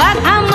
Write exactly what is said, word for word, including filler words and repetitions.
बघा।